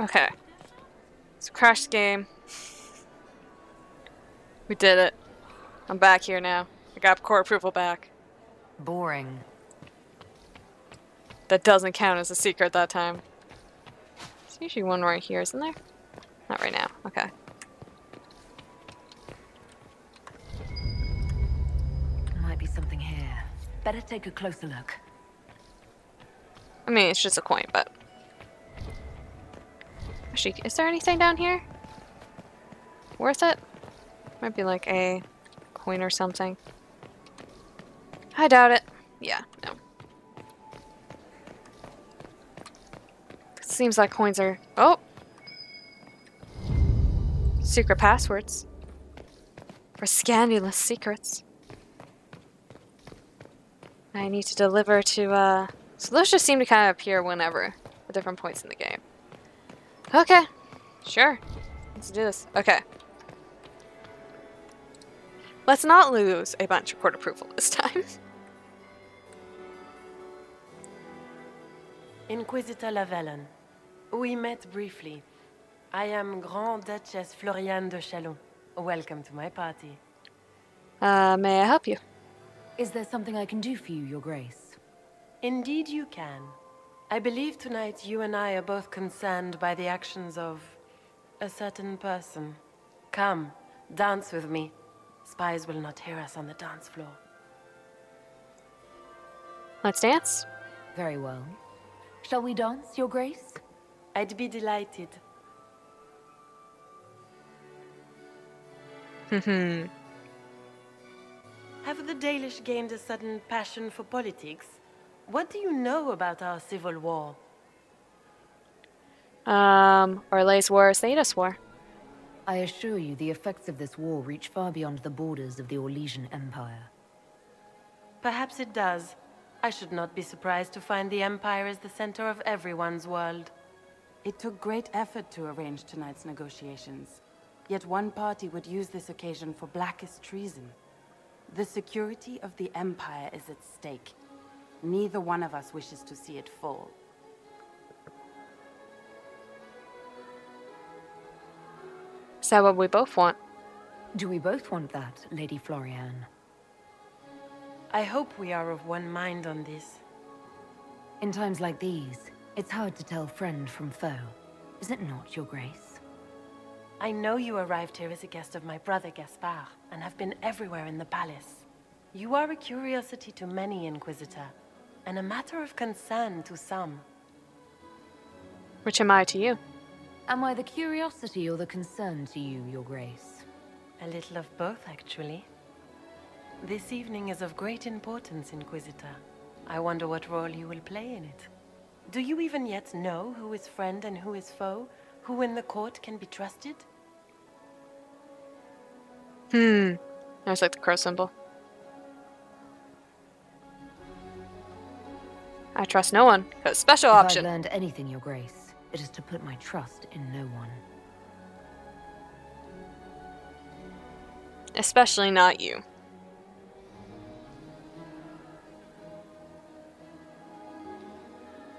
Okay. It's a crashed game. We did it. I'm back here now. I got core approval back. Boring. That doesn't count as a secret that time. There's usually one right here, isn't there? Not right now. Okay. Might be something here. Better take a closer look. I mean, it's just a coin, but... Actually, is there anything down here? Worth it? Might be like a coin or something. I doubt it. Yeah, no. It seems like coins are... Oh! Secret passwords. For scandalous secrets. I need to deliver to, So those just seem to kind of appear whenever, at different points in the game. Okay. Sure. Let's do this. Okay. Let's not lose a bunch of court approval this time. Inquisitor Lavellan, we met briefly. I am Grand Duchess Florianne de Chalons. Welcome to my party. May I help you? Is there something I can do for you, Your Grace? Indeed you can. I believe tonight you and I are both concerned by the actions of a certain person. Come, dance with me. Spies will not hear us on the dance floor. Let's dance. Very well. Shall we dance, Your Grace? I'd be delighted. Have the Dalish gained a sudden passion for politics? What do you know about our civil war? Orlais War, Thedas War. I assure you, the effects of this war reach far beyond the borders of the Orlesian Empire. Perhaps it does. I should not be surprised to find the Empire is the center of everyone's world. It took great effort to arrange tonight's negotiations. Yet one party would use this occasion for blackest treason. The security of the Empire is at stake. Neither one of us wishes to see it fall. Is that what we both want? Do we both want that, Lady Florianne? I hope we are of one mind on this. In times like these, it's hard to tell friend from foe. Is it not, Your Grace? I know you arrived here as a guest of my brother Gaspard, and have been everywhere in the palace. You are a curiosity to many, Inquisitor, and a matter of concern to some. Which am I to you? Am I the curiosity or the concern to you, Your Grace? A little of both, actually. This evening is of great importance, Inquisitor. I wonder what role you will play in it. Do you even yet know who is friend and who is foe? Who in the court can be trusted? I just like the crow symbol. I trust no one. A special option. If I learned anything, Your Grace, it is to put my trust in no one. Especially not you.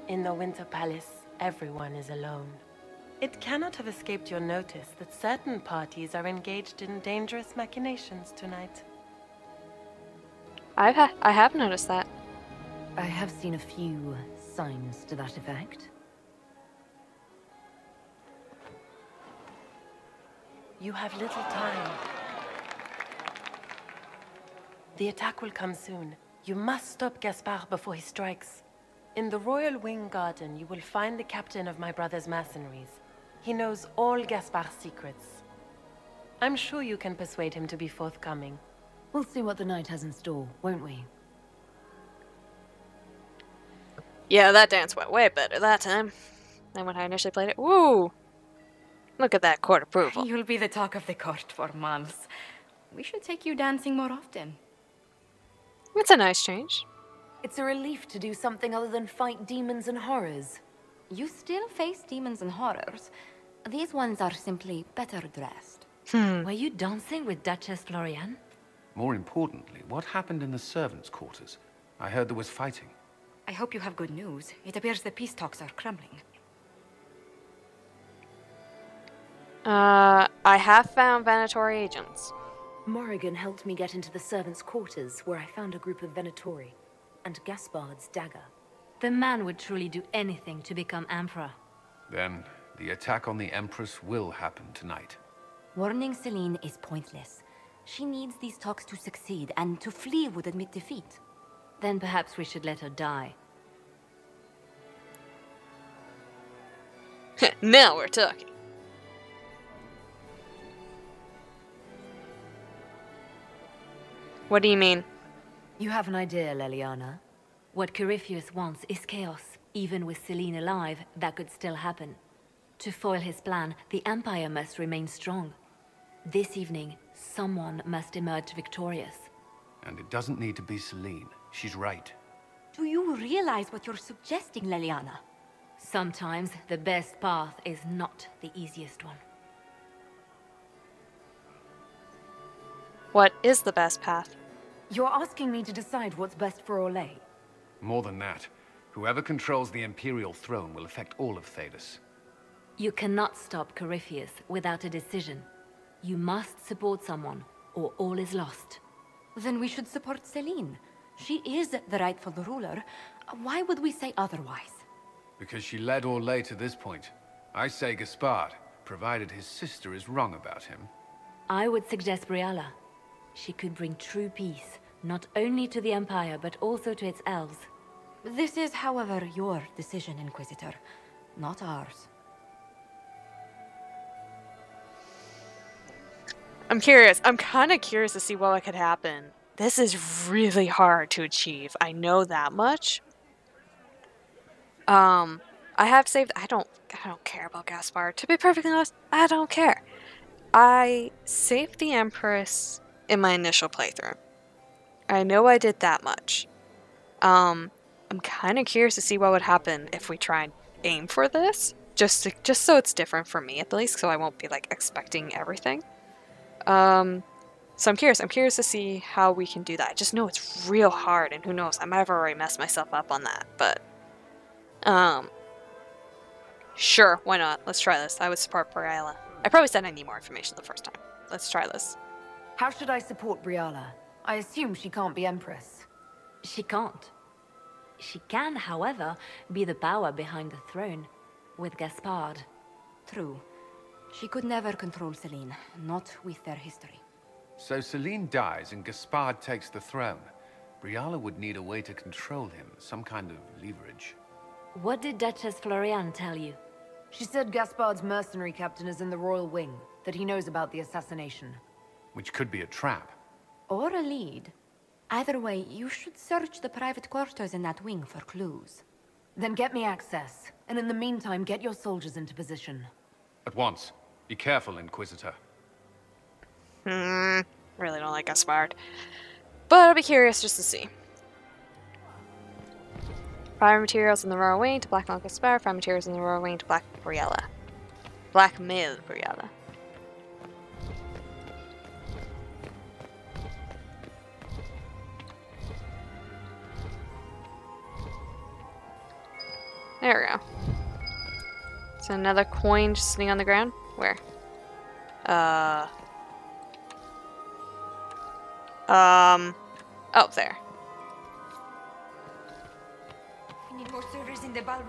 In the Winter Palace, everyone is alone. It cannot have escaped your notice that certain parties are engaged in dangerous machinations tonight. I have noticed that. I have seen a few signs to that effect. You have little time. The attack will come soon. You must stop Gaspard before he strikes. In the Royal Wing Garden, you will find the captain of my brother's mercenaries. He knows all Gaspard's secrets. I'm sure you can persuade him to be forthcoming. We'll see what the night has in store, won't we? Yeah, that dance went way better that time than when I initially played it. Woo! Look at that court approval. You'll be the talk of the court for months. We should take you dancing more often. It's a nice change. It's a relief to do something other than fight demons and horrors. You still face demons and horrors. These ones are simply better dressed. Were you dancing with Duchess Florianne? More importantly, what happened in the servants' quarters? I heard there was fighting. I hope you have good news. It appears the peace talks are crumbling. I have found Venatori agents. Morrigan helped me get into the servants' quarters, where I found a group of Venatori, and Gaspard's dagger. The man would truly do anything to become emperor. Then, the attack on the Empress will happen tonight. Warning Celene is pointless. She needs these talks to succeed, and to flee would admit defeat. Then perhaps we should let her die. Now we're talking. What do you mean? You have an idea, Leliana. What Corypheus wants is chaos. Even with Celene alive, that could still happen. To foil his plan, the Empire must remain strong. This evening, someone must emerge victorious. And it doesn't need to be Celene. She's right. Do you realize what you're suggesting, Leliana? Sometimes the best path is not the easiest one. What is the best path? You're asking me to decide what's best for Orlais. More than that, whoever controls the Imperial throne will affect all of Thedas. You cannot stop Corypheus without a decision. You must support someone, or all is lost. Then we should support Celene. She is the rightful ruler. Why would we say otherwise? Because she led Orlais to this point. I say Gaspard, provided his sister is wrong about him. I would suggest Briella. She could bring true peace, not only to the Empire, but also to its elves. This is, however, your decision, Inquisitor, not ours. I'm curious. I'm kind of curious to see what could happen. This is really hard to achieve. I know that much. I have saved. I don't care about Gaspard. To be perfectly honest, I don't care. I saved the Empress in my initial playthrough. I know I did that much. I'm kind of curious to see what would happen if we try and aim for this, just so it's different for me at least, so I won't be like expecting everything. So I'm curious to see how we can do that. I just know it's real hard, and who knows, I might have already messed myself up on that, but sure, why not? Let's try this. I would support Briella. I probably said I need more information the first time. Let's try this. How should I support Briella? I assume she can't be Empress. She can't. She can, however, be the power behind the throne, with Gaspard. True. She could never control Celene, not with their history. So Celene dies and Gaspard takes the throne. Briella would need a way to control him, some kind of leverage. What did Duchess Florianne tell you? She said Gaspard's mercenary captain is in the Royal Wing, that he knows about the assassination. Which could be a trap. Or a lead. Either way, you should search the private quarters in that wing for clues. Then get me access, and in the meantime, get your soldiers into position. At once. Be careful, Inquisitor. Really don't like Gaspard. But I'll be curious just to see. Fire materials in the Royal Wing to blackmail Gaspard. Fire materials in the Royal Wing to blackmail Briella. There we go. So another coin just sitting on the ground? Where? Oh, there. In the ballroom.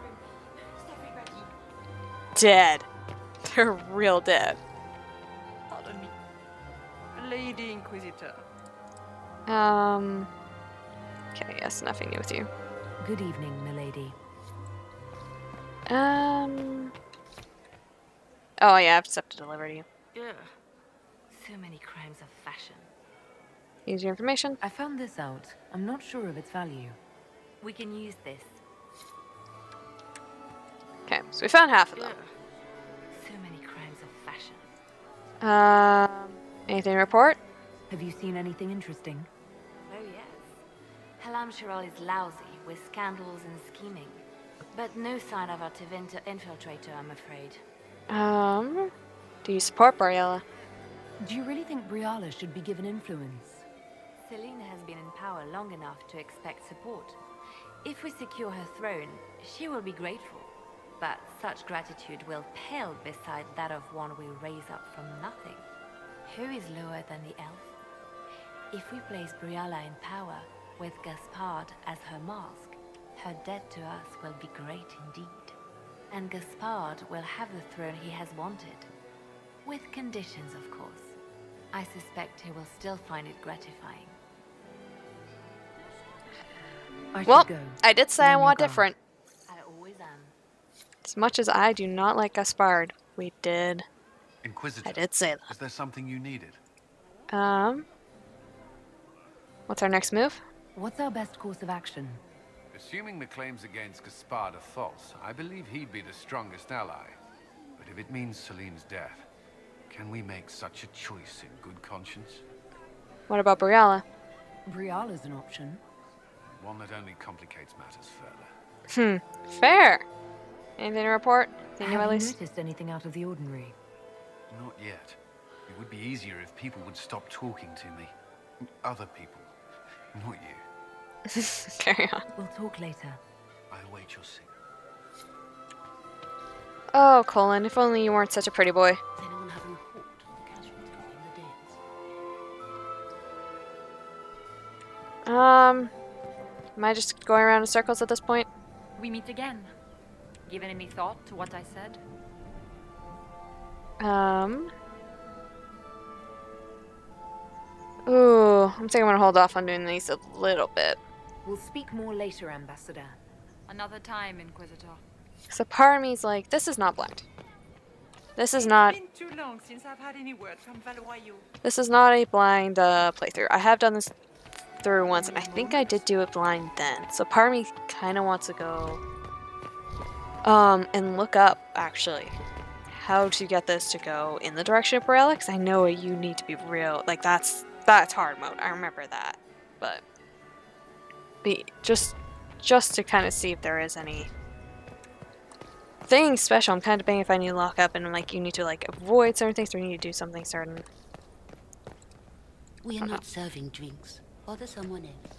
Dead. They're real dead. Pardon me. Lady Inquisitor. Okay, yes, nothing new with you. Good evening, milady. Oh yeah, I have stuff to deliver to you. Yeah. So many crimes of fashion. Use your information. I found this out. I'm not sure of its value. We can use this. Okay, so we found half of them. So many crimes of fashion. Anything to report? Have you seen anything interesting? Oh, yes. Halam Shiral is lousy with scandals and scheming. But no sign of our Tevinter infiltrator, I'm afraid. Do you support Briella? Do you really think Briella should be given influence? Celene has been in power long enough to expect support. If we secure her throne, she will be grateful. but such gratitude will pale beside that of one we raise up from nothing. Who is lower than the elf? If we place Briala in power, with Gaspard as her mask, her debt to us will be great indeed. And Gaspard will have the throne he has wanted. With conditions, of course. I suspect he will still find it gratifying. Well, I did say I want different. I always am. As much as I do not like Gaspard, we did. Inquisitor, I did say that. Is there something you needed? What's our next move? What's our best course of action? Assuming the claims against Gaspard are false, I believe he'd be the strongest ally. But if it means Celine's death, can we make such a choice in good conscience? What about Briella? Brialla's an option. One that only complicates matters further. Fair. Anything to report? Have you noticed anything out of the ordinary? Not yet. It would be easier if people would stop talking to me. Other people. Not you. Carry on. We'll talk later. I await your signal. Oh, Colin, if only you weren't such a pretty boy. Does anyone have a report on the casualty in the dance? Am I just going around in circles at this point? We meet again. Given any thought to what I said? Ooh, I'm thinking I'm gonna hold off on doing these a little bit. We'll speak more later, Ambassador. Another time, Inquisitor. So part of me's like, this is not Blacked. This is not. It's been too long since I've had any word from Valoyou. This is not a blind playthrough. I have done this through once, and I think I did do it blind then. So part of me kind of wants to go and look up, actually, how to get this to go in the direction of Briella, because I know you need to be real. Like, that's hard mode. I remember that. But just to kind of see if there is any thing special. I'm kind of debating if I need to lock up and, like, you need to, like, avoid certain things or you need to do something certain. We are not serving drinks. Bother someone else.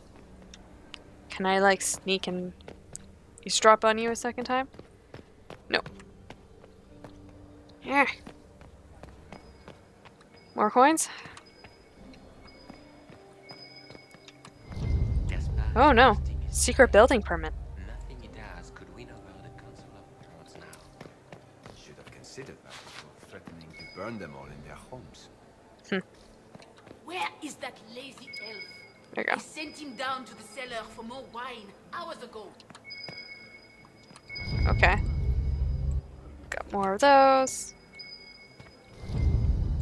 Can I, like, sneak and eavesdrop on you a second time? No. Yeah. More coins? Oh no. Secret building permit. Nothing he does could win over the Council of Lords now. Should have considered that before threatening to burn them all in their homes. Where is that lazy elf? There you go. I sent him down to the cellar for more wine hours ago. Okay. Got more of those.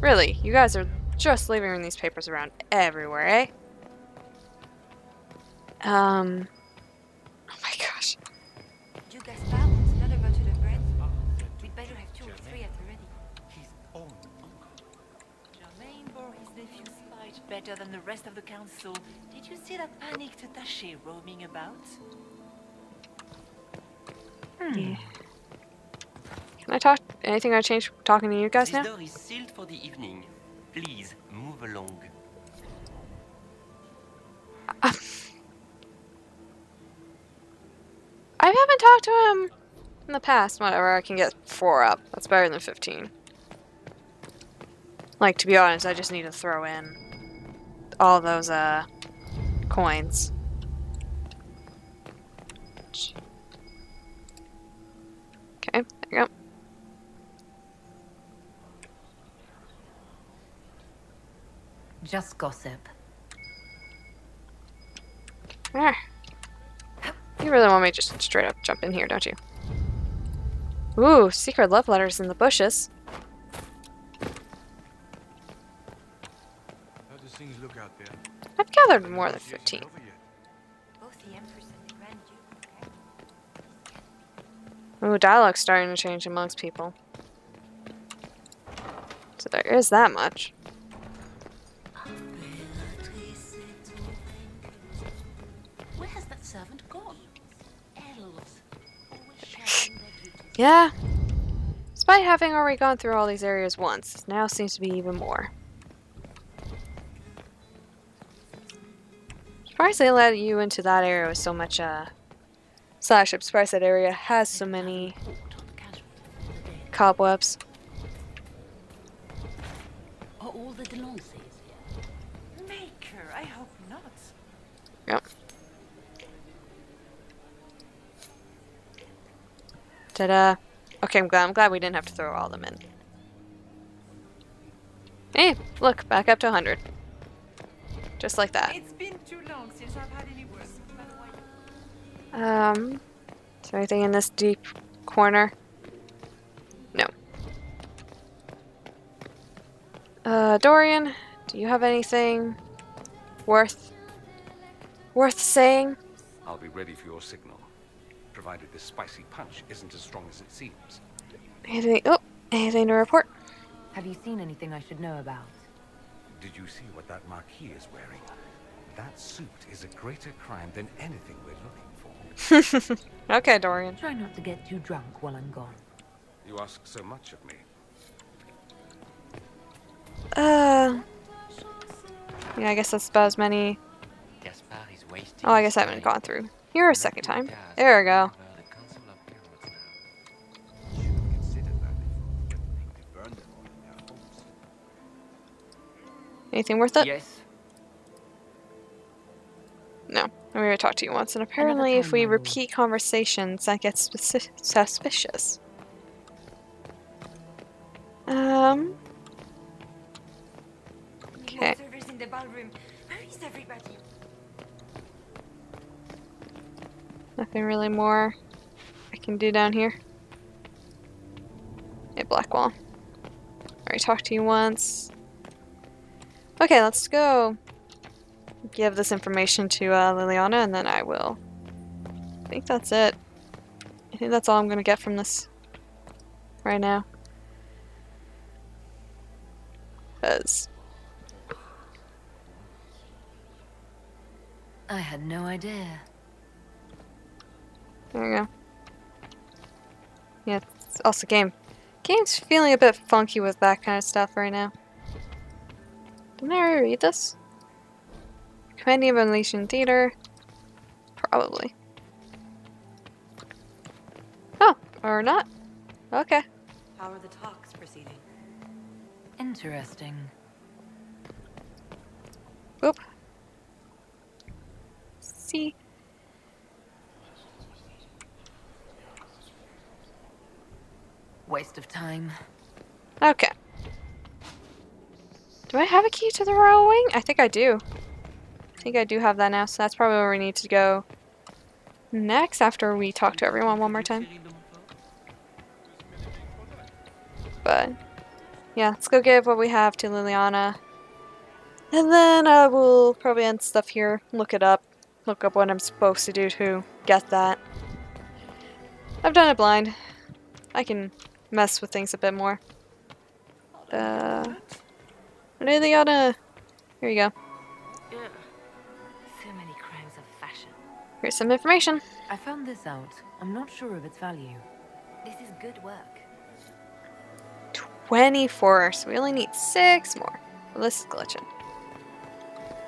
Really, you guys are just leaving these papers around everywhere, eh? Oh my gosh. You guys found another bunch of bread? We'd better have 2 or 3 at the ready. His own uncle. Germain bore his nephew's fight better than the rest of the council. Did you see that panicked attaché roaming about? Yeah. Can I talk? Anything I change talking to you guys now? This door is sealed for the evening. Please move along. I haven't talked to him in the past. Whatever, I can get 4 up. That's better than 15. Like, to be honest, I just need to throw in all those coins. Okay, there you go. Just gossip. There. You really want me to just straight up jump in here, don't you? Ooh, secret love letters in the bushes. How does things look out there? I've gathered more than 15. Ooh, dialogue's starting to change amongst people. So there is that much. Where has that servant gone? Elves. Yeah. Despite having already gone through all these areas once, it now seems to be even more. Surprised they let you into that area with so much, slash, I'm surprised that area has so many cobwebs. Are all the Delonces here? Maker, I hope not. Yep. Ta-da. Okay, I'm glad we didn't have to throw all of them in. Hey, look, back up to 100. Just like that. It's been too long since I've had any worse. Is there anything in this deep corner? No. Dorian, do you have anything worth saying? I'll be ready for your signal, provided this spicy punch isn't as strong as it seems. Anything to report? Have you seen anything I should know about? Did you see what that Marquis is wearing? That suit is a greater crime than anything we're looking for. Okay, Dorian. Try not to get too drunk while I'm gone. You ask so much of me. Yeah, I guess that's about as many. Oh, I guess I haven't gone through. Here a second time. There we go. Anything worth it? Yes. No. I mean, I talked to you once, and apparently if we repeat conversations, that gets suspicious. Okay. Servers in the ballroom. Where is everybody? Nothing really more I can do down here. Hey, Blackwall. Already talked to you once. Okay, let's go give this information to Liliana, and then I will. I think that's it. I think that's all I'm going to get from this right now. Because I had no idea. There we go. Yeah, it's also game. Game's feeling a bit funky with that kind of stuff right now. Didn't I already read this? Committee of Orlesian Theater? Probably. Oh, or not. Okay. How are the talks proceeding? Interesting. Oop. See. Waste of time. Okay. Do I have a key to the Royal Wing? I think I do. I think I do have that now, so that's probably where we need to go next after we talk to everyone one more time. But, yeah, let's go give what we have to Liliana. And then I will probably end stuff here, look it up, look up what I'm supposed to do to get that. I've done it blind. I can mess with things a bit more. Liliana, here you go. Yeah. So many crimes of fashion. Here's some information. I found this out. I'm not sure of its value. This is good work. 24, so we only need 6 more. Well, this is glitching.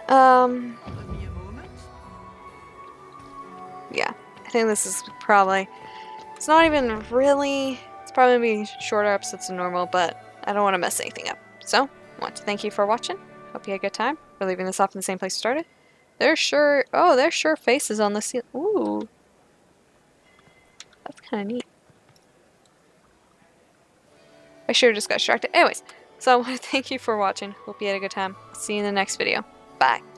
Give me a moment. Yeah, I think this is probably. It's not even really. It's probably going to be shorter episodes than normal, but I don't want to mess anything up. So. I want to thank you for watching. Hope you had a good time. We're leaving this off in the same place we started. There's sure faces on the ceiling. Ooh. That's kind of neat. I sure just got distracted. Anyways, so I want to thank you for watching. Hope you had a good time. See you in the next video. Bye.